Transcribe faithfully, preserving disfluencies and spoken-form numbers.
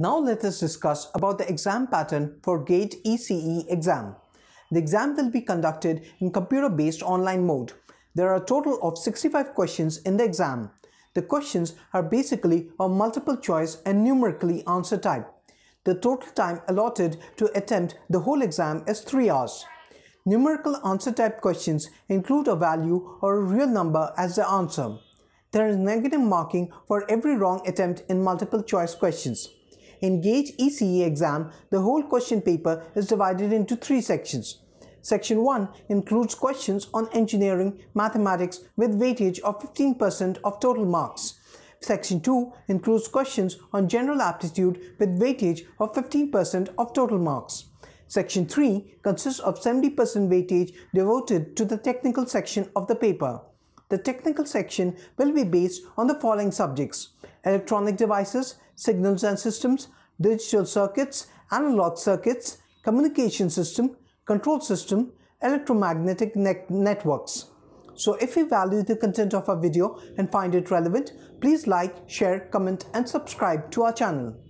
Now let us discuss about the exam pattern for GATE E C E exam. The exam will be conducted in computer-based online mode. There are a total of sixty-five questions in the exam. The questions are basically of multiple choice and numerically answer type. The total time allotted to attempt the whole exam is three hours. Numerical answer type questions include a value or a real number as the answer. There is negative marking for every wrong attempt in multiple choice questions. In GATE E C E exam, the whole question paper is divided into three sections. Section one includes questions on engineering, mathematics with weightage of fifteen percent of total marks. Section two includes questions on general aptitude with weightage of fifteen percent of total marks. Section three consists of seventy percent weightage devoted to the technical section of the paper. The technical section will be based on the following subjects: electronic devices, signals and systems, digital circuits, analog circuits, communication system, control system, electromagnetic net networks. So if you value the content of our video and find it relevant, please like, share, comment and subscribe to our channel.